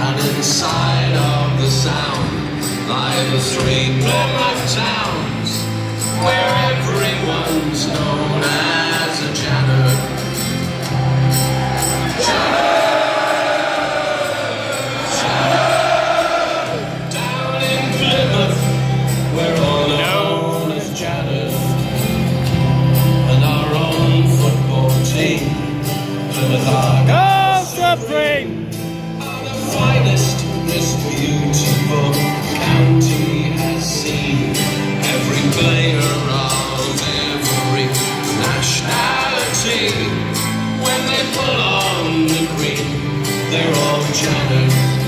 And inside of the sound lie the three bedrock towns, where everyone's known as a Janner. Janner! Down in Plymouth, we're all known as Janner. And our own football team, Plymouth Argos, are the finest, most beautiful county has seen. Every player of every nationality, when they pull on the green, they're all Janners.